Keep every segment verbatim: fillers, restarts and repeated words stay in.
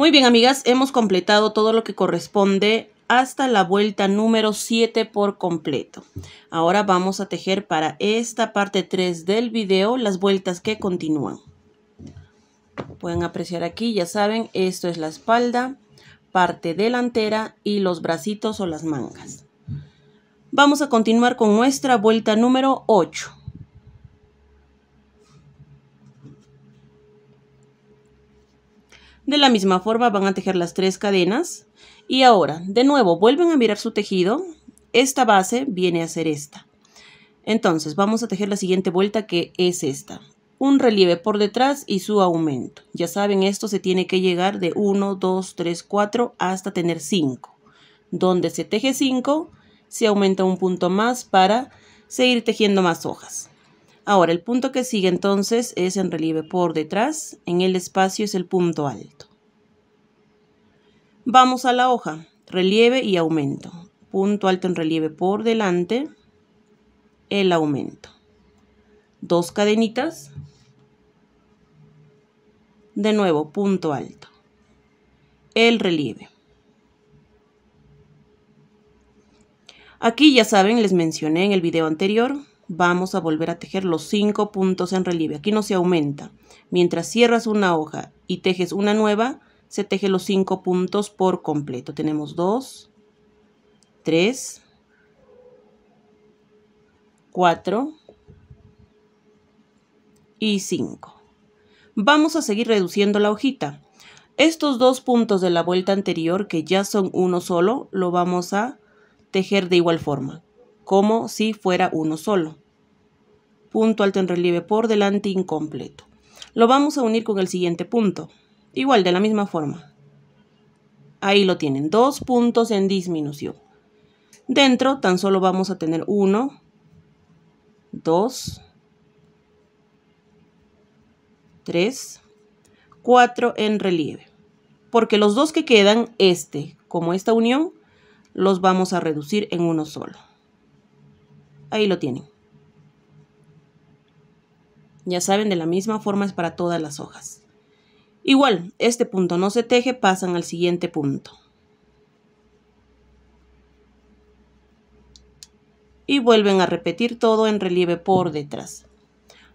Muy bien, amigas, hemos completado todo lo que corresponde hasta la vuelta número siete por completo. Ahora vamos a tejer para esta parte tres del video las vueltas que continúan. Pueden apreciar aquí, ya saben, esto es la espalda, parte delantera y los bracitos o las mangas. Vamos a continuar con nuestra vuelta número ocho. De la misma forma van a tejer las tres cadenas y ahora de nuevo vuelven a mirar su tejido. Esta base viene a ser esta. Entonces vamos a tejer la siguiente vuelta, que es esta. Un relieve por detrás y su aumento. Ya saben, esto se tiene que llegar de uno, dos, tres, cuatro hasta tener cinco. Donde se teje cinco se aumenta un punto más para seguir tejiendo más hojas. Ahora, el punto que sigue entonces es en relieve por detrás, en el espacio es el punto alto. Vamos a la hoja, relieve y aumento. Punto alto en relieve por delante, el aumento. Dos cadenitas. De nuevo, punto alto. El relieve. Aquí ya saben, les mencioné en el video anterior, vamos a volver a tejer los cinco puntos en relieve. Aquí no se aumenta. Mientras cierras una hoja y tejes una nueva, se teje los cinco puntos por completo. Tenemos dos, tres, cuatro y cinco. Vamos a seguir reduciendo la hojita. Estos dos puntos de la vuelta anterior, que ya son uno solo, lo vamos a tejer de igual forma, como si fuera uno solo. Punto alto en relieve por delante incompleto. Lo vamos a unir con el siguiente punto, igual de la misma forma. Ahí lo tienen, dos puntos en disminución. Dentro tan solo vamos a tener uno, dos, tres, cuatro en relieve. Porque los dos que quedan, este como esta unión, los vamos a reducir en uno solo. Ahí lo tienen. Ya saben, de la misma forma es para todas las hojas. Igual, este punto no se teje, pasan al siguiente punto. Y vuelven a repetir todo en relieve por detrás.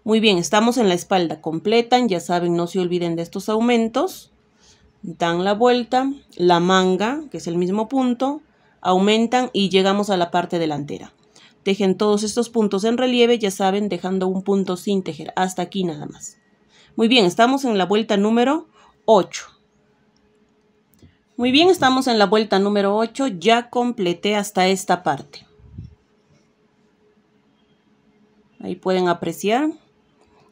Muy bien, estamos en la espalda. Completan, ya saben, no se olviden de estos aumentos. Dan la vuelta, la manga, que es el mismo punto, aumentan y llegamos a la parte delantera. Tejen todos estos puntos en relieve, ya saben, dejando un punto sin tejer, hasta aquí nada más. Muy bien, estamos en la vuelta número ocho. Muy bien, estamos en la vuelta número ocho, ya completé hasta esta parte. Ahí pueden apreciar.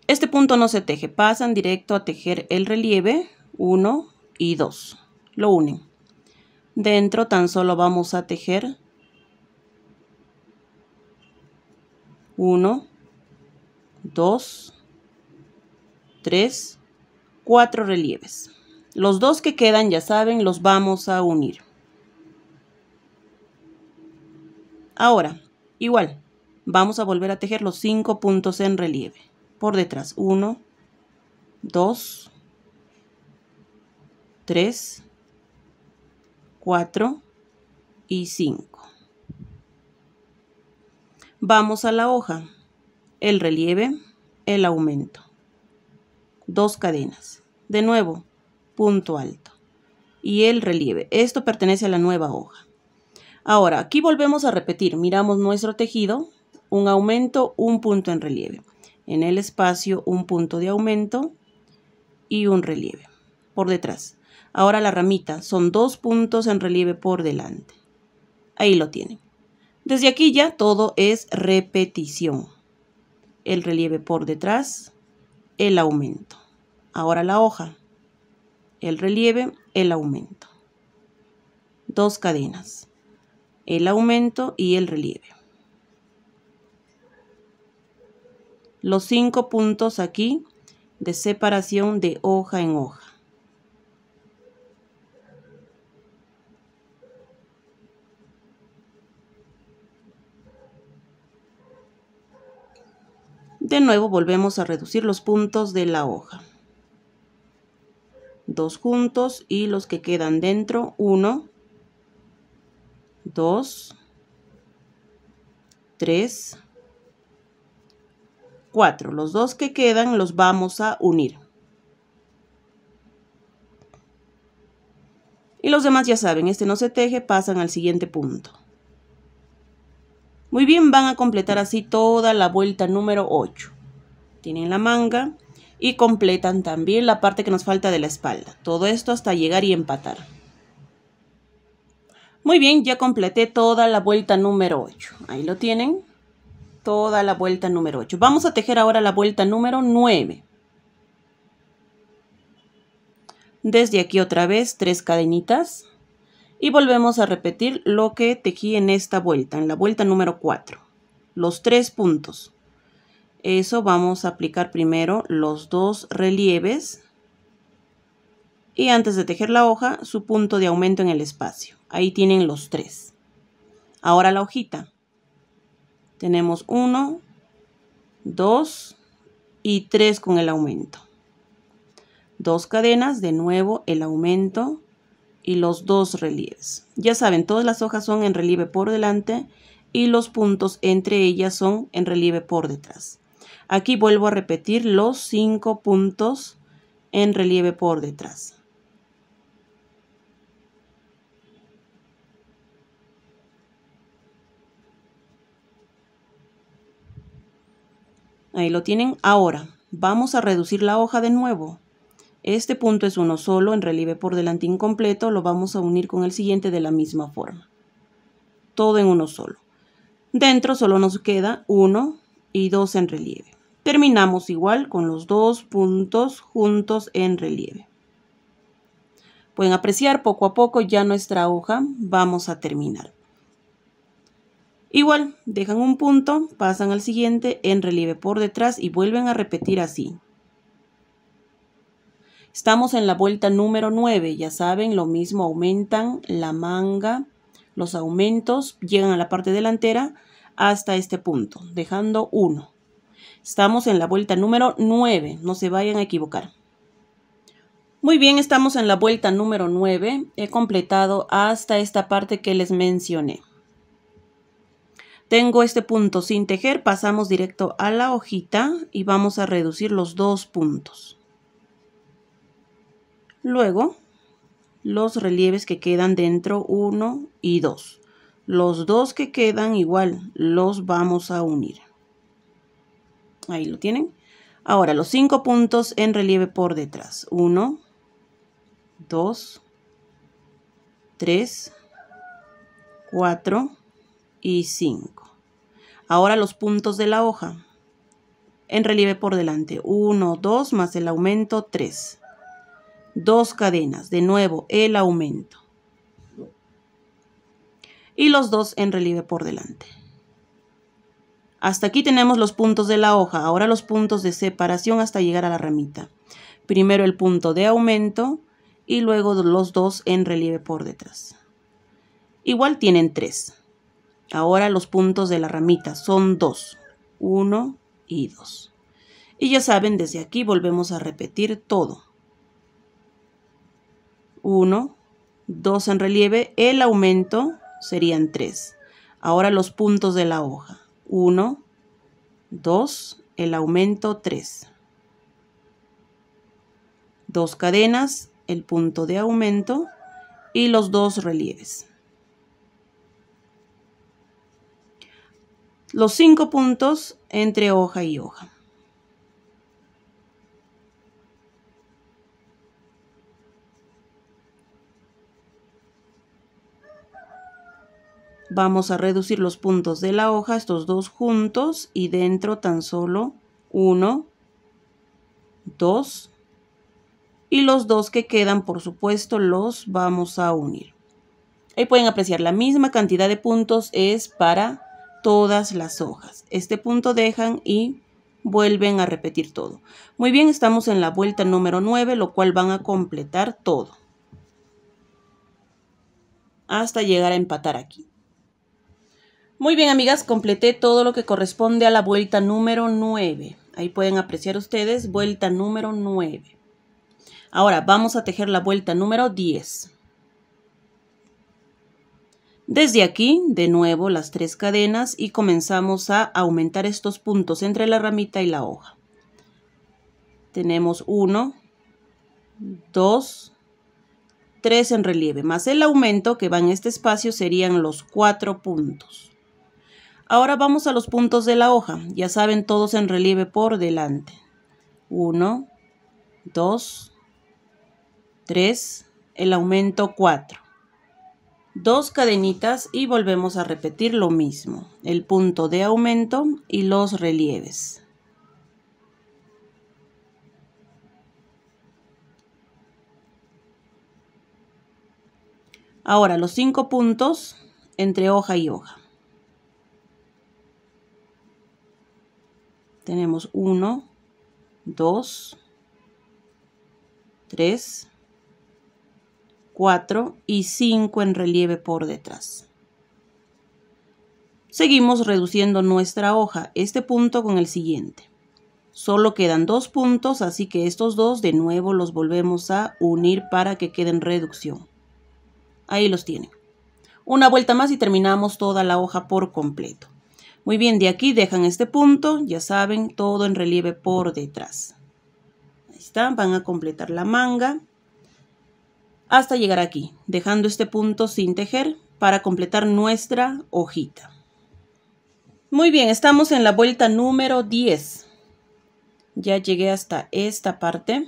Este punto no se teje, pasan directo a tejer el relieve uno y dos. Lo unen. Dentro tan solo vamos a tejer uno, dos, tres, cuatro relieves. Los dos que quedan, ya saben, los vamos a unir. Ahora, igual, vamos a volver a tejer los cinco puntos en relieve. Por detrás, uno, dos, tres, cuatro y cinco. Vamos a la hoja, el relieve, el aumento, dos cadenas, de nuevo, punto alto y el relieve. Esto pertenece a la nueva hoja. Ahora, aquí volvemos a repetir, miramos nuestro tejido, un aumento, un punto en relieve. En el espacio, un punto de aumento y un relieve por detrás. Ahora la ramita, son dos puntos en relieve por delante. Ahí lo tienen. Desde aquí ya todo es repetición. El relieve por detrás, el aumento. Ahora la hoja, el relieve, el aumento. Dos cadenas, el aumento y el relieve. Los cinco puntos aquí de separación de hoja en hoja. De nuevo volvemos a reducir los puntos de la hoja. dos juntos y los que quedan dentro, uno, dos, tres, cuatro. Los dos que quedan los vamos a unir. Y los demás ya saben, este no se teje, pasan al siguiente punto. Muy bien, van a completar así toda la vuelta número ocho. Tienen la manga y completan también la parte que nos falta de la espalda. Todo esto hasta llegar y empatar. Muy bien, ya completé toda la vuelta número ocho. Ahí lo tienen, toda la vuelta número ocho. Vamos a tejer ahora la vuelta número nueve. Desde aquí otra vez tres cadenitas y volvemos a repetir lo que tejí en esta vuelta, en la vuelta número cuatro, los tres puntos. Eso vamos a aplicar primero los dos relieves y antes de tejer la hoja su punto de aumento en el espacio. Ahí tienen los tres. Ahora la hojita. Tenemos uno, dos y tres con el aumento. Dos cadenas, de nuevo el aumento y los dos relieves. Ya saben, todas las hojas son en relieve por delante y los puntos entre ellas son en relieve por detrás. Aquí vuelvo a repetir los cinco puntos en relieve por detrás. Ahí lo tienen. Ahora vamos a reducir la hoja de nuevo. Este punto es uno solo, en relieve por delante incompleto, lo vamos a unir con el siguiente de la misma forma. Todo en uno solo. Dentro solo nos queda uno y dos en relieve. Terminamos igual con los dos puntos juntos en relieve. Pueden apreciar poco a poco ya nuestra hoja, vamos a terminar. Igual, dejan un punto, pasan al siguiente en relieve por detrás y vuelven a repetir así. Estamos en la vuelta número nueve, ya saben, lo mismo, aumentan la manga, los aumentos, llegan a la parte delantera hasta este punto, dejando uno. Estamos en la vuelta número nueve, no se vayan a equivocar. Muy bien, estamos en la vuelta número nueve, he completado hasta esta parte que les mencioné. Tengo este punto sin tejer, pasamos directo a la hojita y vamos a reducir los dos puntos. Luego, los relieves que quedan dentro, uno y dos. Los dos que quedan igual, los vamos a unir. Ahí lo tienen. Ahora, los cinco puntos en relieve por detrás. uno, dos, tres, cuatro y cinco. Ahora, los puntos de la hoja en relieve por delante. uno, dos, más el aumento, tres. Dos cadenas, de nuevo el aumento y los dos en relieve por delante. Hasta aquí tenemos los puntos de la hoja. Ahora los puntos de separación hasta llegar a la ramita. Primero el punto de aumento y luego los dos en relieve por detrás. Igual tienen tres. Ahora los puntos de la ramita son dos, uno y dos. Y ya saben, desde aquí volvemos a repetir todo. uno, dos en relieve, el aumento serían tres. Ahora los puntos de la hoja. uno, dos, el aumento tres. Dos cadenas, el punto de aumento y los dos relieves. Los cinco puntos entre hoja y hoja. Vamos a reducir los puntos de la hoja, estos dos juntos, y dentro tan solo uno, dos, y los dos que quedan, por supuesto, los vamos a unir. Ahí pueden apreciar, la misma cantidad de puntos es para todas las hojas. Este punto dejan y vuelven a repetir todo. Muy bien, estamos en la vuelta número nueve, lo cual van a completar todo. Hasta llegar a empatar aquí. Muy bien, amigas, completé todo lo que corresponde a la vuelta número nueve. Ahí pueden apreciar ustedes, vuelta número nueve. Ahora vamos a tejer la vuelta número diez. Desde aquí, de nuevo las tres cadenas y comenzamos a aumentar estos puntos entre la ramita y la hoja. Tenemos uno, dos, tres en relieve, más el aumento que va en este espacio serían los cuatro puntos. Ahora vamos a los puntos de la hoja, ya saben, todos en relieve por delante. uno, dos, tres, el aumento cuatro. Dos cadenitas y volvemos a repetir lo mismo, el punto de aumento y los relieves. Ahora los cinco puntos entre hoja y hoja. Tenemos uno, dos, tres, cuatro y cinco en relieve por detrás. Seguimos reduciendo nuestra hoja, este punto con el siguiente. Solo quedan dos puntos, así que estos dos de nuevo los volvemos a unir para que queden reducción. Ahí los tienen. Una vuelta más y terminamos toda la hoja por completo. Muy bien, de aquí dejan este punto, ya saben, todo en relieve por detrás. Ahí está, van a completar la manga hasta llegar aquí, dejando este punto sin tejer para completar nuestra hojita. Muy bien, estamos en la vuelta número diez. Ya llegué hasta esta parte.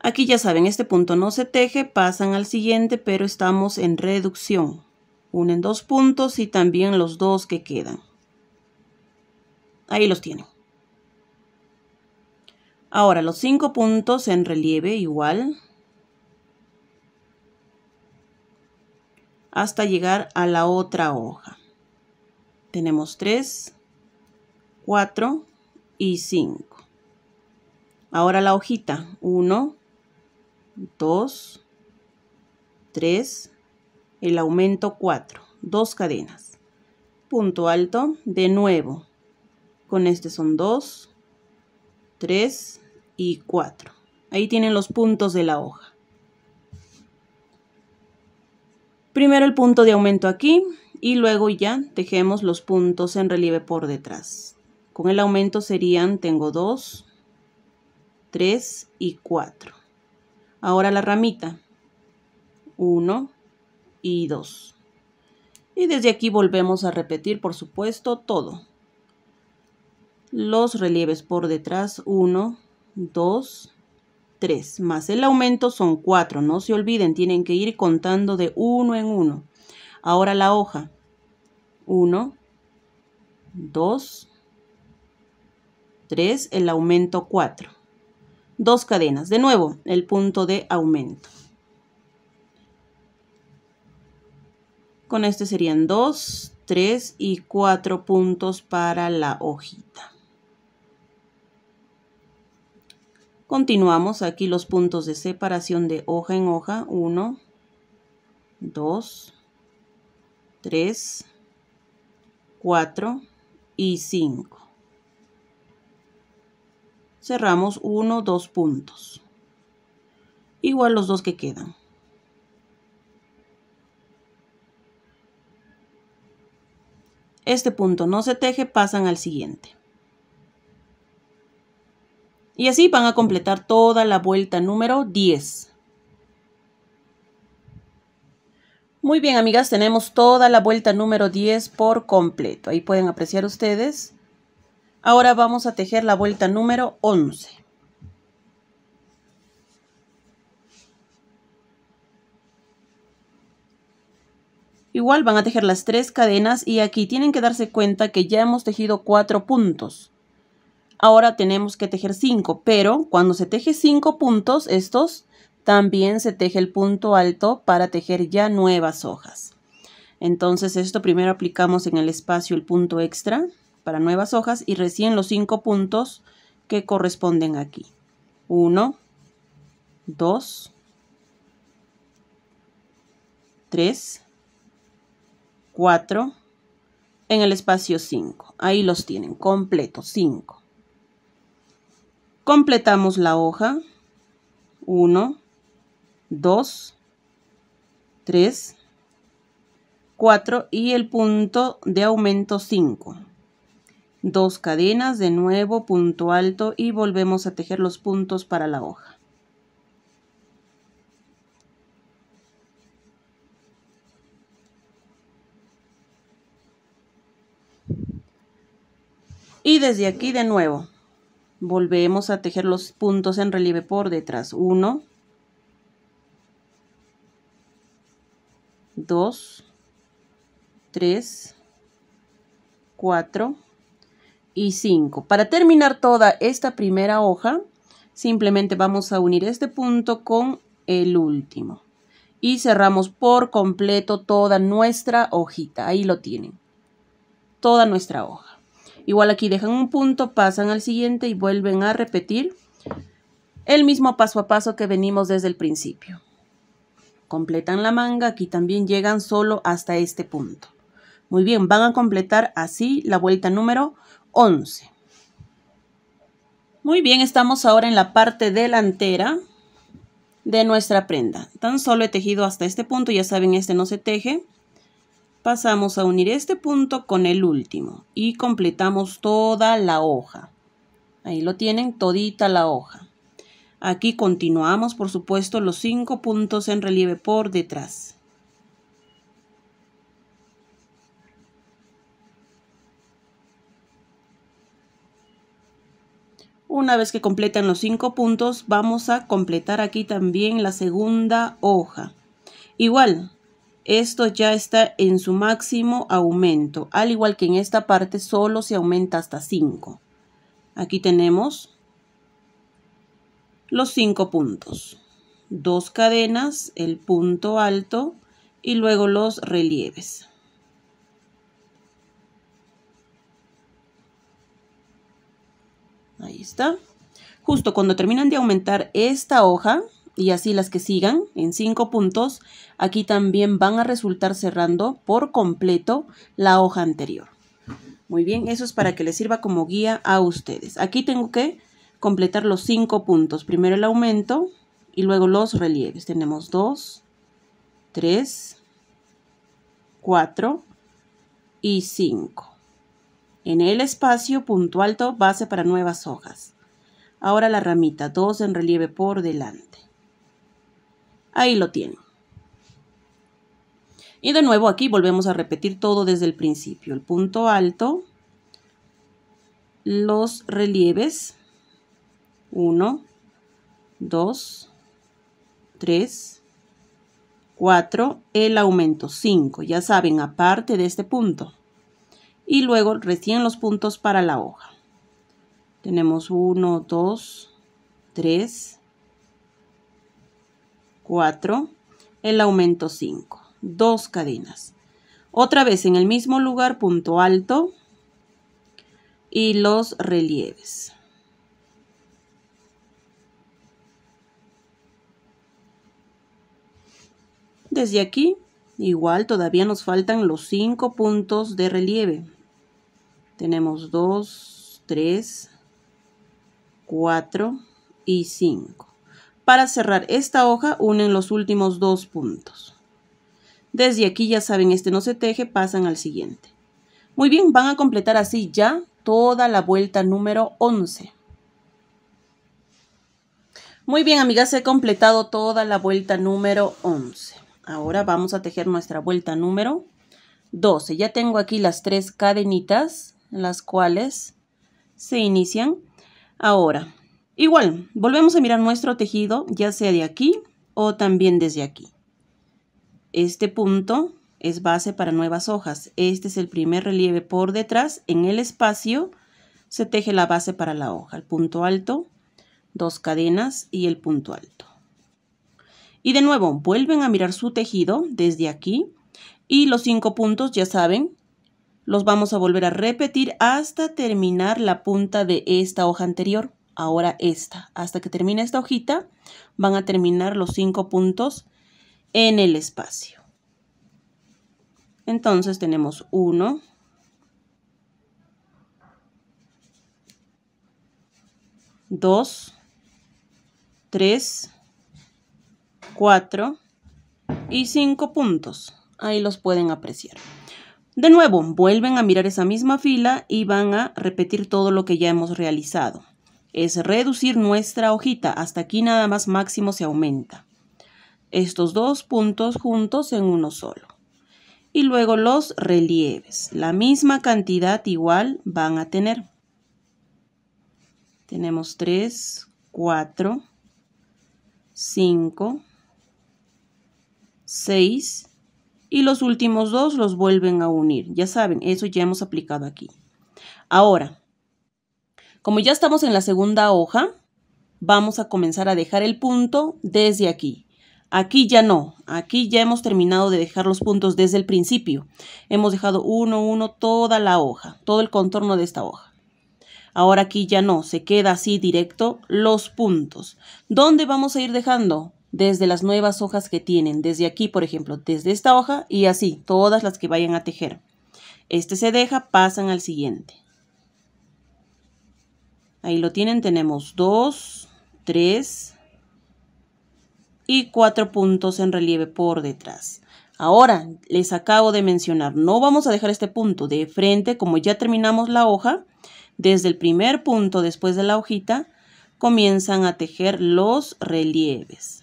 Aquí ya saben, este punto no se teje, pasan al siguiente, pero estamos en reducción. Unen dos puntos y también los dos que quedan. Ahí los tienen. Ahora los cinco puntos en relieve igual. Hasta llegar a la otra hoja. Tenemos tres, cuatro y cinco. Ahora la hojita. uno, dos, tres, el aumento cuatro. Dos cadenas. Punto alto de nuevo. Con este son dos, tres y cuatro. Ahí tienen los puntos de la hoja. Primero el punto de aumento aquí y luego ya tejemos los puntos en relieve por detrás. Con el aumento serían, tengo dos, tres y cuatro. Ahora la ramita, uno y dos. Y desde aquí volvemos a repetir, por supuesto, todo. Los relieves por detrás, uno, dos, tres, más el aumento son cuatro, no se olviden, tienen que ir contando de uno en uno. Ahora la hoja, uno, dos, tres, el aumento cuatro. Dos cadenas, de nuevo el punto de aumento. Con este serían dos, tres y cuatro puntos para la hojita. Continuamos aquí los puntos de separación de hoja en hoja, uno, dos, tres, cuatro y cinco. Cerramos uno, dos puntos. Igual los dos que quedan. Este punto no se teje, pasan al siguiente. Y así van a completar toda la vuelta número diez. Muy bien, amigas, tenemos toda la vuelta número diez por completo. Ahí pueden apreciar ustedes. Ahora vamos a tejer la vuelta número once. Igual van a tejer las tres cadenas y aquí tienen que darse cuenta que ya hemos tejido cuatro puntos. Ahora tenemos que tejer cinco, pero cuando se teje cinco puntos, estos también se teje el punto alto para tejer ya nuevas hojas. Entonces esto primero aplicamos en el espacio el punto extra para nuevas hojas y recién los cinco puntos que corresponden aquí. uno, dos, tres, cuatro, en el espacio cinco. Ahí los tienen, completo, cinco. Completamos la hoja uno, dos, tres, cuatro y el punto de aumento cinco. Dos cadenas, de nuevo punto alto y volvemos a tejer los puntos para la hoja. Y desde aquí de nuevo volvemos a tejer los puntos en relieve por detrás. uno, dos, tres, cuatro y cinco. Para terminar toda esta primera hoja, simplemente vamos a unir este punto con el último. Y cerramos por completo toda nuestra hojita. Ahí lo tienen. Toda nuestra hoja. Igual aquí dejan un punto, pasan al siguiente y vuelven a repetir el mismo paso a paso que venimos desde el principio. Completan la manga, aquí también llegan solo hasta este punto. Muy bien, van a completar así la vuelta número once. Muy bien, estamos ahora en la parte delantera de nuestra prenda. Tan solo he tejido hasta este punto, ya saben, este no se teje. Pasamos a unir este punto con el último y completamos toda la hoja. Ahí lo tienen, todita la hoja. Aquí continuamos, por supuesto, los cinco puntos en relieve por detrás. Una vez que completan los cinco puntos, vamos a completar aquí también la segunda hoja. Igual. Esto ya está en su máximo aumento, al igual que en esta parte solo se aumenta hasta cinco. Aquí tenemos los cinco puntos, dos cadenas, el punto alto y luego los relieves. Ahí está. Justo cuando terminan de aumentar esta hoja, y así las que sigan en cinco puntos, aquí también van a resultar cerrando por completo la hoja anterior. Muy bien, eso es para que les sirva como guía a ustedes. Aquí tengo que completar los cinco puntos. Primero el aumento y luego los relieves. Tenemos dos, tres, cuatro y cinco. En el espacio, punto alto, base para nuevas hojas. Ahora la ramita, dos en relieve por delante. Ahí lo tienen. Y de nuevo aquí volvemos a repetir todo desde el principio. El punto alto, los relieves, uno, dos, tres, cuatro, el aumento cinco, ya saben, aparte de este punto. Y luego recién los puntos para la hoja. Tenemos uno, dos, tres, cuatro, el aumento cinco, dos cadenas. Otra vez en el mismo lugar, punto alto y los relieves. Desde aquí, igual todavía nos faltan los cinco puntos de relieve. Tenemos dos, tres, cuatro y cinco. Para cerrar esta hoja unen los últimos dos puntos. Desde aquí ya saben, este no se teje, pasan al siguiente. Muy bien, van a completar así ya toda la vuelta número once. Muy bien, amigas, he completado toda la vuelta número once. Ahora vamos a tejer nuestra vuelta número doce. Ya tengo aquí las tres cadenitas, las cuales se inician. Ahora, igual, volvemos a mirar nuestro tejido, ya sea de aquí o también desde aquí. Este punto es base para nuevas hojas. Este es el primer relieve por detrás. En el espacio se teje la base para la hoja. El punto alto, dos cadenas y el punto alto. Y de nuevo, vuelven a mirar su tejido desde aquí. Y los cinco puntos, ya saben, los vamos a volver a repetir hasta terminar la punta de esta hoja anterior. Ahora esta, hasta que termine esta hojita, van a terminar los cinco puntos en el espacio. Entonces tenemos uno, dos, tres, cuatro y cinco puntos. Ahí los pueden apreciar. De nuevo, vuelven a mirar esa misma fila y van a repetir todo lo que ya hemos realizado. Es reducir nuestra hojita. Hasta aquí nada más máximo se aumenta. Estos dos puntos juntos en uno solo. Y luego los relieves. La misma cantidad igual van a tener. Tenemos tres, cuatro, cinco, seis y los últimos dos los vuelven a unir. Ya saben, eso ya hemos aplicado aquí. Ahora, como ya estamos en la segunda hoja, vamos a comenzar a dejar el punto desde aquí. Aquí ya no, aquí ya hemos terminado de dejar los puntos desde el principio. Hemos dejado uno, uno, toda la hoja, todo el contorno de esta hoja. Ahora aquí ya no, se queda así directo los puntos. ¿Dónde vamos a ir dejando? Desde las nuevas hojas que tienen, desde aquí por ejemplo, desde esta hoja y así, todas las que vayan a tejer. Este se deja, pasan al siguiente. Ahí lo tienen, tenemos dos, tres y cuatro puntos en relieve por detrás. Ahora, les acabo de mencionar, no vamos a dejar este punto de frente, como ya terminamos la hoja. Desde el primer punto después de la hojita comienzan a tejer los relieves.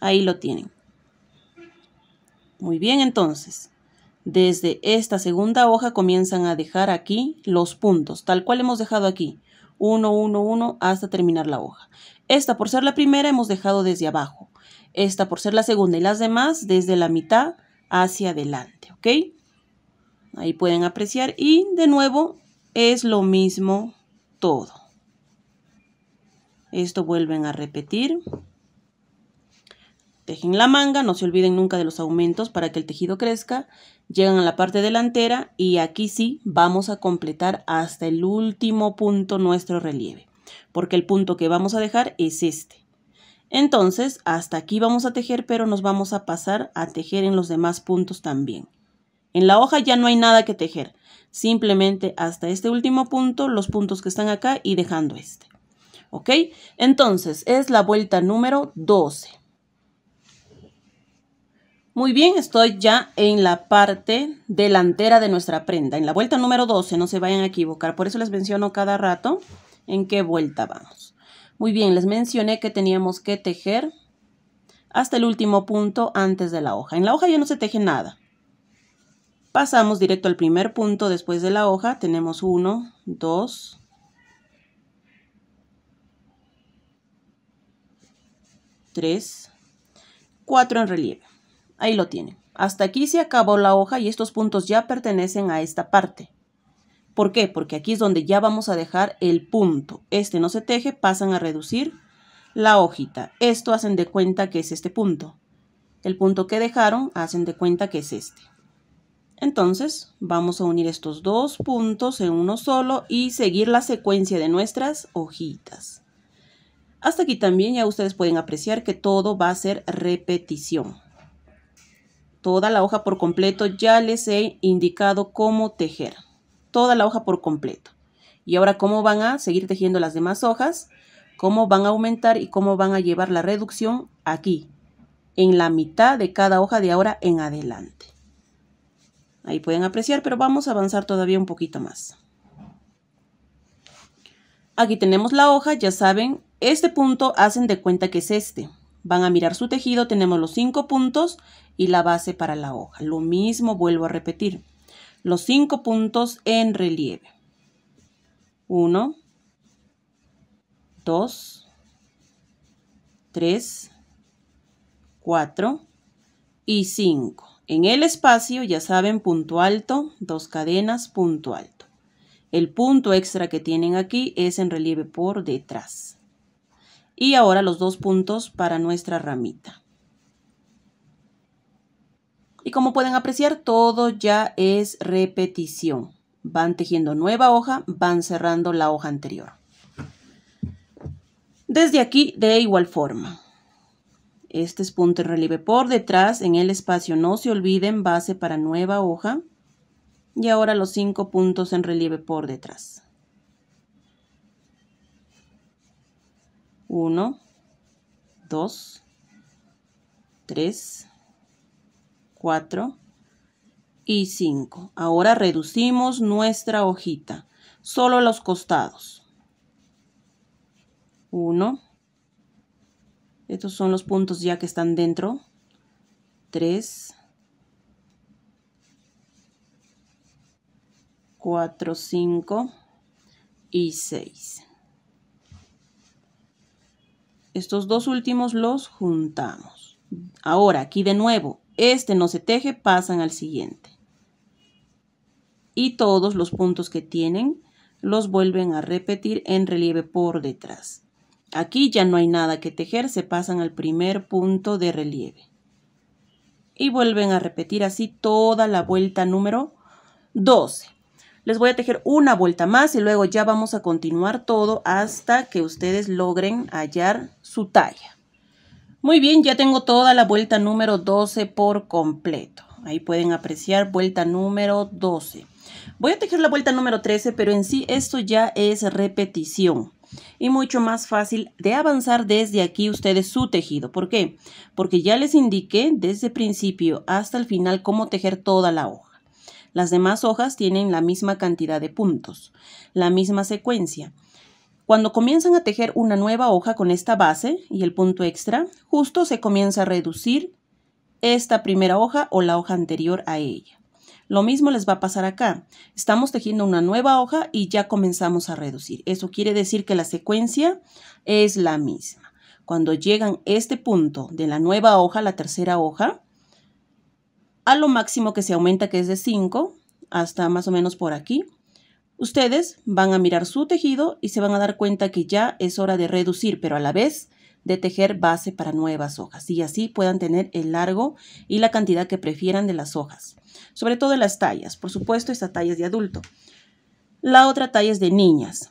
Ahí lo tienen. Muy bien, entonces, desde esta segunda hoja comienzan a dejar aquí los puntos, tal cual hemos dejado aquí. uno, uno, uno hasta terminar la hoja. Esta por ser la primera hemos dejado desde abajo. Esta por ser la segunda y las demás desde la mitad hacia adelante, ¿ok? Ahí pueden apreciar y de nuevo es lo mismo todo. Esto vuelven a repetir. Tejen la manga, no se olviden nunca de los aumentos para que el tejido crezca. Llegan a la parte delantera y aquí sí vamos a completar hasta el último punto nuestro relieve. Porque el punto que vamos a dejar es este. Entonces hasta aquí vamos a tejer, pero nos vamos a pasar a tejer en los demás puntos también. En la hoja ya no hay nada que tejer, simplemente hasta este último punto, los puntos que están acá y dejando este. ¿Ok? Entonces es la vuelta número doce. Muy bien, estoy ya en la parte delantera de nuestra prenda, en la vuelta número doce, no se vayan a equivocar, por eso les menciono cada rato en qué vuelta vamos. Muy bien, les mencioné que teníamos que tejer hasta el último punto antes de la hoja. En la hoja ya no se teje nada. Pasamos directo al primer punto después de la hoja, tenemos uno, dos, tres, cuatro en relieve. Ahí lo tienen. Hasta aquí se acabó la hoja y estos puntos ya pertenecen a esta parte. ¿Por qué? Porque aquí es donde ya vamos a dejar el punto. Este no se teje, pasan a reducir la hojita. Esto hacen de cuenta que es este punto. El punto que dejaron hacen de cuenta que es este. Entonces vamos a unir estos dos puntos en uno solo y seguir la secuencia de nuestras hojitas. Hasta aquí también ya ustedes pueden apreciar que todo va a ser repetición. Toda la hoja por completo ya les he indicado cómo tejer. Toda la hoja por completo. Y ahora cómo van a seguir tejiendo las demás hojas, cómo van a aumentar y cómo van a llevar la reducción aquí, en la mitad de cada hoja de ahora en adelante. Ahí pueden apreciar, pero vamos a avanzar todavía un poquito más. Aquí tenemos la hoja, ya saben, este punto hacen de cuenta que es este. Van a mirar su tejido, tenemos los cinco puntos y la base para la hoja. Lo mismo vuelvo a repetir. Los cinco puntos en relieve. uno, dos, tres, cuatro y cinco. En el espacio, ya saben, punto alto, dos cadenas, punto alto. El punto extra que tienen aquí es en relieve por detrás. Y ahora los dos puntos para nuestra ramita. Y como pueden apreciar, todo ya es repetición. Van tejiendo nueva hoja, van cerrando la hoja anterior. Desde aquí, de igual forma. Este es punto en relieve por detrás, en el espacio no se olviden, base para nueva hoja. Y ahora los cinco puntos en relieve por detrás. uno, dos, tres, cuatro y cinco. Ahora reducimos nuestra hojita, solo los costados. uno, estos son los puntos ya que están dentro. tres, cuatro, cinco y seis. Estos dos últimos los juntamos. Ahora aquí de nuevo, este no se teje, pasan al siguiente. Y todos los puntos que tienen los vuelven a repetir en relieve por detrás. Aquí ya no hay nada que tejer, se pasan al primer punto de relieve. Y vuelven a repetir así toda la vuelta número doce. Les voy a tejer una vuelta más y luego ya vamos a continuar todo hasta que ustedes logren hallar su talla. Muy bien, ya tengo toda la vuelta número doce por completo. Ahí pueden apreciar vuelta número doce. Voy a tejer la vuelta número trece, pero en sí esto ya es repetición. Y mucho más fácil de avanzar desde aquí ustedes su tejido. ¿Por qué? Porque ya les indiqué desde el principio hasta el final cómo tejer toda la hoja. Las demás hojas tienen la misma cantidad de puntos, la misma secuencia. Cuando comienzan a tejer una nueva hoja con esta base y el punto extra, justo se comienza a reducir esta primera hoja o la hoja anterior a ella. Lo mismo les va a pasar acá. Estamos tejiendo una nueva hoja y ya comenzamos a reducir. Eso quiere decir que la secuencia es la misma. Cuando llegan a este punto de la nueva hoja, la tercera hoja, a lo máximo que se aumenta, que es de cinco, hasta más o menos por aquí, ustedes van a mirar su tejido y se van a dar cuenta que ya es hora de reducir, pero a la vez de tejer base para nuevas hojas. Y así puedan tener el largo y la cantidad que prefieran de las hojas. Sobre todo en las tallas, por supuesto esta talla es de adulto, la otra talla es de niñas.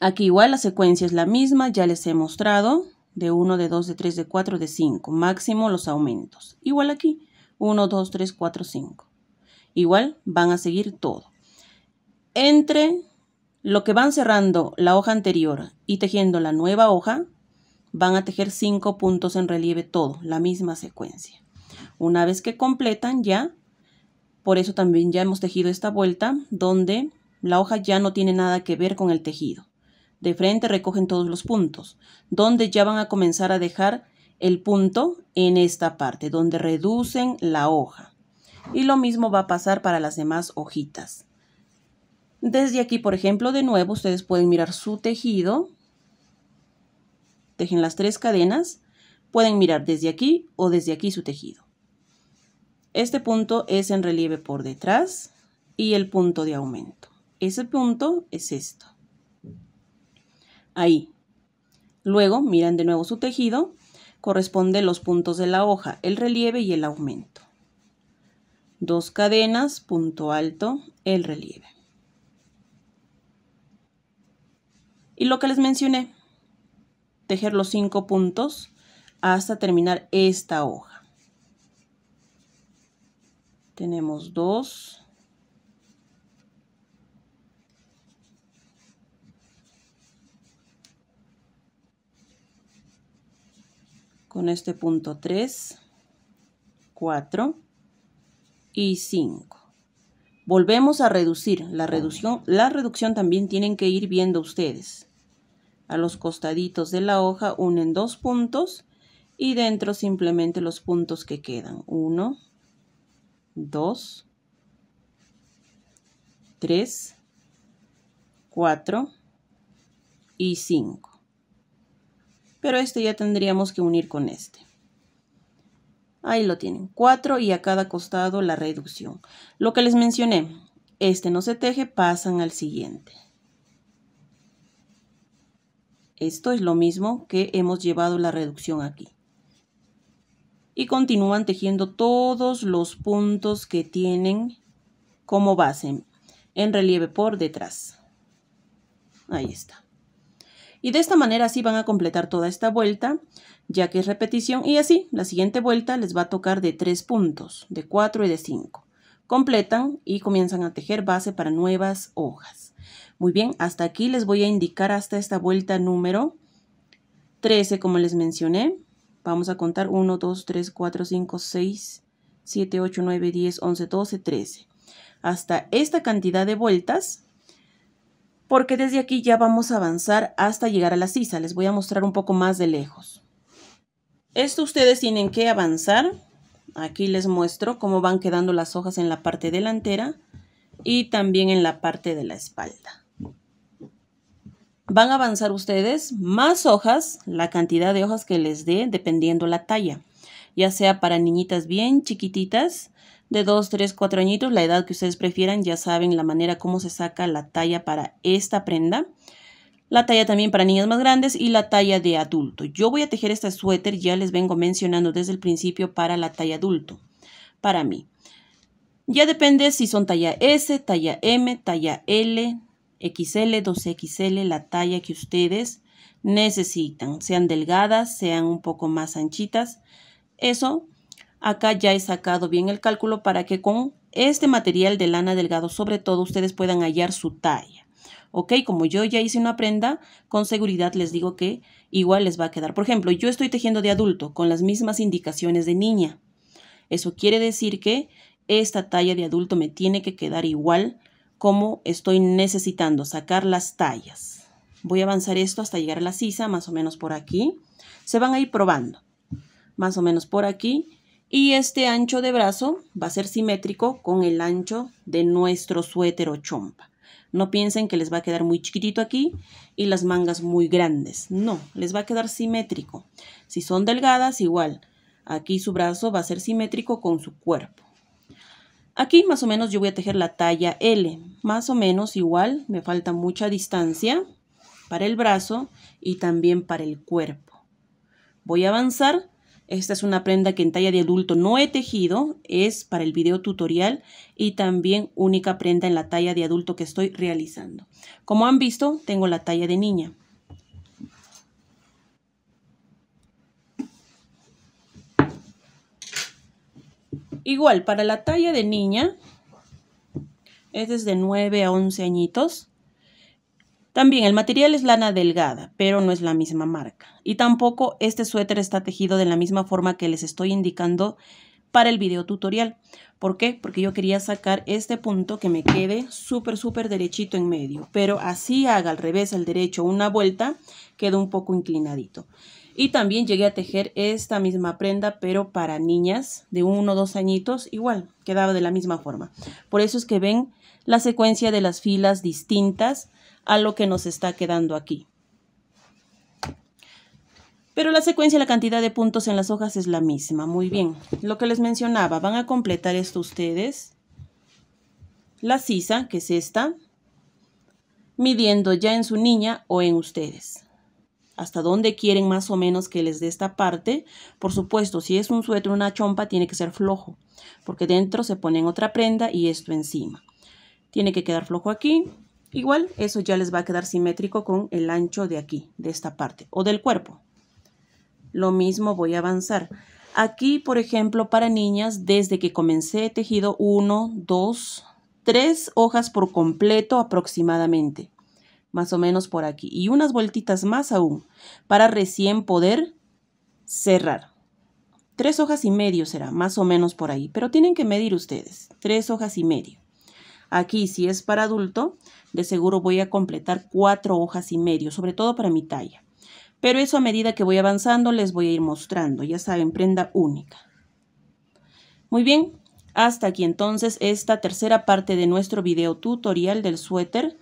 Aquí igual la secuencia es la misma, ya les he mostrado, de uno, de dos, de tres, de cuatro, de cinco, máximo los aumentos, igual aquí, uno, dos, tres, cuatro, cinco, igual van a seguir todo. Entre lo que van cerrando la hoja anterior y tejiendo la nueva hoja, van a tejer cinco puntos en relieve todo, la misma secuencia. Una vez que completan ya, por eso también ya hemos tejido esta vuelta donde la hoja ya no tiene nada que ver con el tejido. De frente recogen todos los puntos, donde ya van a comenzar a dejar el punto en esta parte, donde reducen la hoja. Y lo mismo va a pasar para las demás hojitas. Desde aquí, por ejemplo, de nuevo, ustedes pueden mirar su tejido. Tejen las tres cadenas, pueden mirar desde aquí o desde aquí su tejido. Este punto es en relieve por detrás y el punto de aumento. Ese punto es esto. Ahí. Luego miran de nuevo su tejido. Corresponde los puntos de la hoja, el relieve y el aumento. Dos cadenas, punto alto, el relieve. Y lo que les mencioné, tejer los cinco puntos hasta terminar esta hoja. Tenemos dos, con este punto tres, cuatro y cinco. Volvemos a reducir. La reducción, la reducción también tienen que ir viendo ustedes. A los costaditos de la hoja unen dos puntos y dentro simplemente los puntos que quedan. Uno, dos, tres, cuatro y cinco. Pero este ya tendríamos que unir con este. Ahí lo tienen, cuatro y a cada costado la reducción. Lo que les mencioné, este no se teje, pasan al siguiente. Esto es lo mismo que hemos llevado la reducción aquí. Y continúan tejiendo todos los puntos que tienen como base en relieve por detrás. Ahí está. Y de esta manera así van a completar toda esta vuelta, ya que es repetición. Y así, la siguiente vuelta les va a tocar de tres puntos, de cuatro y de cinco. Completan y comienzan a tejer base para nuevas hojas. Muy bien, hasta aquí les voy a indicar hasta esta vuelta número trece, como les mencioné. Vamos a contar uno, dos, tres, cuatro, cinco, seis, siete, ocho, nueve, diez, once, doce, trece. Hasta esta cantidad de vueltas, porque desde aquí ya vamos a avanzar hasta llegar a la sisa. Les voy a mostrar un poco más de lejos. Esto ustedes tienen que avanzar. Aquí les muestro cómo van quedando las hojas en la parte delantera y también en la parte de la espalda. Van a avanzar ustedes más hojas, la cantidad de hojas que les dé, dependiendo la talla. Ya sea para niñitas bien chiquititas, de dos, tres, cuatro añitos, la edad que ustedes prefieran. Ya saben la manera cómo se saca la talla para esta prenda. La talla también para niñas más grandes y la talla de adulto. Yo voy a tejer este suéter, ya les vengo mencionando desde el principio, para la talla adulto, para mí. Ya depende si son talla S, talla M, talla L, equis ele, doce equis ele, la talla que ustedes necesitan. Sean delgadas, sean un poco más anchitas. Eso, acá ya he sacado bien el cálculo para que con este material de lana delgado, sobre todo, ustedes puedan hallar su talla. Ok, como yo ya hice una prenda, con seguridad les digo que igual les va a quedar. Por ejemplo, yo estoy tejiendo de adulto con las mismas indicaciones de niña. Eso quiere decir que esta talla de adulto me tiene que quedar igual como estoy necesitando sacar las tallas. Voy a avanzar esto hasta llegar a la sisa, más o menos por aquí. Se van a ir probando, más o menos por aquí. Y este ancho de brazo va a ser simétrico con el ancho de nuestro suéter o chompa. No piensen que les va a quedar muy chiquitito aquí y las mangas muy grandes. No, les va a quedar simétrico. Si son delgadas, igual. Aquí su brazo va a ser simétrico con su cuerpo. Aquí más o menos yo voy a tejer la talla L. Más o menos igual, me falta mucha distancia para el brazo y también para el cuerpo. Voy a avanzar. Esta es una prenda que en talla de adulto no he tejido, es para el video tutorial y también única prenda en la talla de adulto que estoy realizando. Como han visto, tengo la talla de niña. Igual, para la talla de niña, es desde nueve a once añitos. También el material es lana delgada, pero no es la misma marca. Y tampoco este suéter está tejido de la misma forma que les estoy indicando para el video tutorial. ¿Por qué? Porque yo quería sacar este punto que me quede súper, súper derechito en medio. Pero así haga al revés, al derecho, una vuelta, queda un poco inclinadito. Y también llegué a tejer esta misma prenda, pero para niñas de uno o dos añitos, igual, quedaba de la misma forma. Por eso es que ven la secuencia de las filas distintas a lo que nos está quedando aquí. Pero la secuencia, la cantidad de puntos en las hojas es la misma. Muy bien, lo que les mencionaba, van a completar esto ustedes, la sisa, que es esta, midiendo ya en su niña o en ustedes. Hasta dónde quieren más o menos que les dé esta parte. Por supuesto, si es un suéter, una chompa, tiene que ser flojo, porque dentro se ponen otra prenda y esto encima. Tiene que quedar flojo aquí. Igual, eso ya les va a quedar simétrico con el ancho de aquí, de esta parte, o del cuerpo. Lo mismo voy a avanzar. Aquí, por ejemplo, para niñas, desde que comencé he tejido uno, dos, tres hojas por completo aproximadamente. Más o menos por aquí. Y unas vueltitas más aún, para recién poder cerrar. Tres hojas y medio será, más o menos por ahí. Pero tienen que medir ustedes, tres hojas y medio. Aquí, si es para adulto, de seguro voy a completar cuatro hojas y medio, sobre todo para mi talla. Pero eso a medida que voy avanzando les voy a ir mostrando, ya saben, prenda única. Muy bien, hasta aquí entonces esta tercera parte de nuestro video tutorial del suéter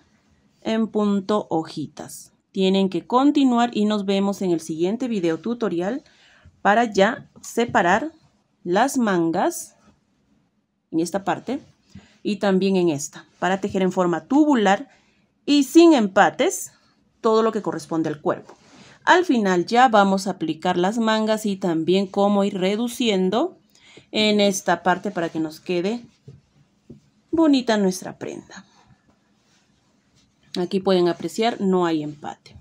en punto hojitas. Tienen que continuar y nos vemos en el siguiente video tutorial para ya separar las mangas en esta parte. Y también en esta, para tejer en forma tubular y sin empates todo lo que corresponde al cuerpo. Al final ya vamos a aplicar las mangas y también cómo ir reduciendo en esta parte para que nos quede bonita nuestra prenda. Aquí pueden apreciar, no hay empate.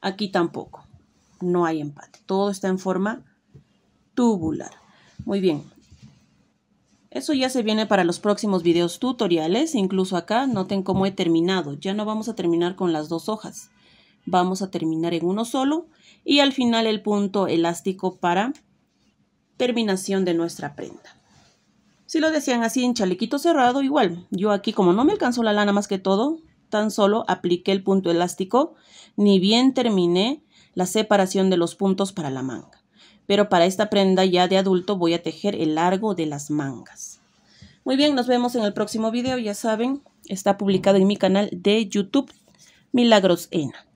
Aquí tampoco, no hay empate. Todo está en forma tubular. Muy bien. Eso ya se viene para los próximos videos tutoriales, incluso acá noten cómo he terminado. Ya no vamos a terminar con las dos hojas, vamos a terminar en uno solo y al final el punto elástico para terminación de nuestra prenda. Si lo desean así en chalequito cerrado, igual. Yo aquí, como no me alcanzó la lana más que todo, tan solo apliqué el punto elástico, ni bien terminé la separación de los puntos para la manga. Pero para esta prenda ya de adulto voy a tejer el largo de las mangas. Muy bien, nos vemos en el próximo video. Ya saben, está publicado en mi canal de YouTube, Milagros Ena.